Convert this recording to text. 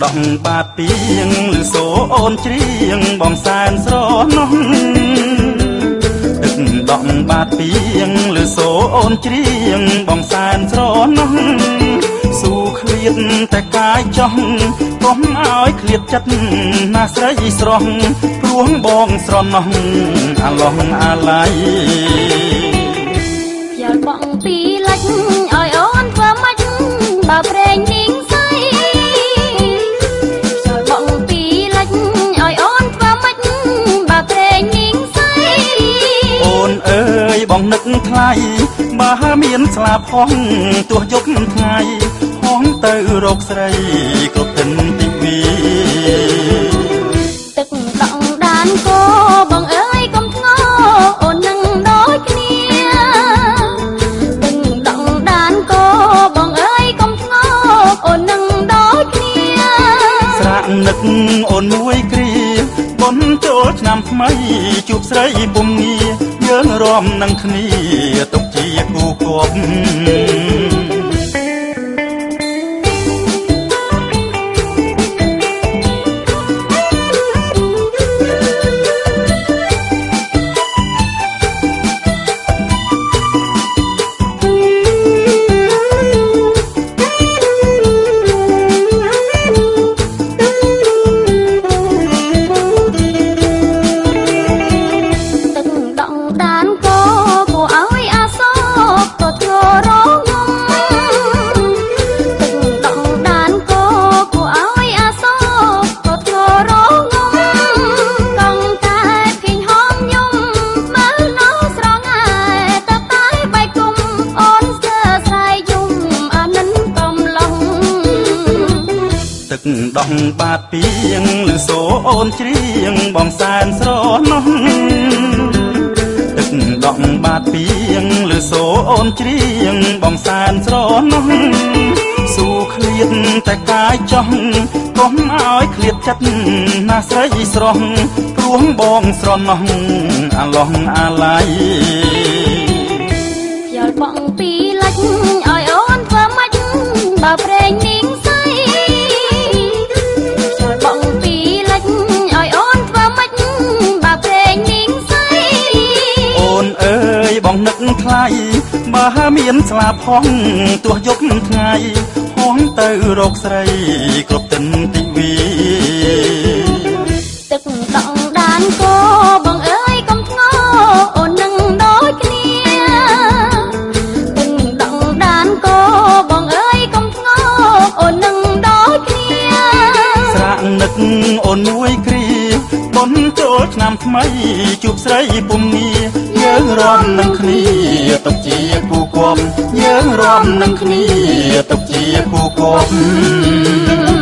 ดองปาเปียงโซโอนเชียงบองแสนสอนน้องตึกดองปาเปียงโซโอนเชียงบองแสนสอนน้องสู่เคลียดแต่กายจ้องก้มอ้อยเคลียดจัดนาใสสรองรวงบองสรอนน้องอาลองอาไลอย่าบองปีเล็กอ้อยอ้อนความมัดบาเพลงนิ่งใสบองนึกไทยมาเมียนสลาพ้องตัวยกไทยห้องเตอรกใสกรุบตึงติวีตึกตองดานโกบองเอ้ยกมท้อโอนังดอยเนียตึกตองดานโกบองเอ้ยกมท้อโอนังดอยเนียสระนึกโอนมวยกรีบนโจทนำไม่จูบใสบุมนีเรื่องรอมนังคณีตกจีกูกบดองปาเปียงโซโอนเชียงบองแสนสรอนน้องตึกดองปาเปียงโซโอนเชียงบองแสนสรอนน้องสู่เคลียดแต่กายจ้องก้มอ้อยเคลียดจัดนาใสสรองรวงบองสรอนน้องอาลองอาไลยอดบองปีเล็กอ้อยอ้อนความมัดบ่าวเพลงนิ่งใสบองนึกไทยมาเมียนสลาพ้องตัวยกไทยห้องเตอรกใสกรุบตึงติวีตึกตองดานโกบองเอ้ยกมท้อโอนังดอยเนียตึกตองดานโกบองเอ้ยกมท้อโอนังดอยเนียสระนึกโอนมวยกรีบนโจทนำไม่จูบใสปุ่มนี้เยื่อร้อนนังคณีตกจีกูกบเยื่อร้อนนังคณีตกจีกูกบ